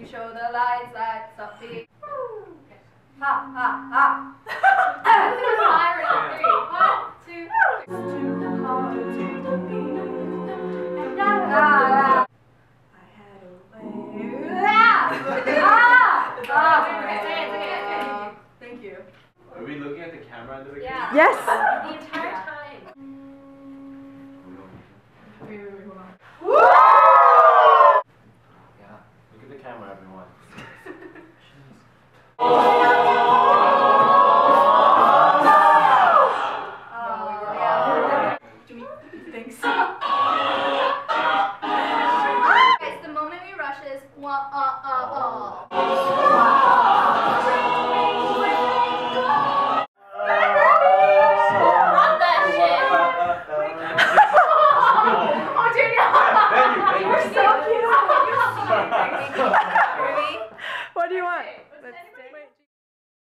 you show the lights up the... Ha, ha, ha. Three, one, two, three. To the heart, to the beat, and I had a way. Thank you. Are we looking at the camera under the camera? Yes. The entire time. Wait, hold on. Yeah, look at the camera, everyone. Jeez. Oh.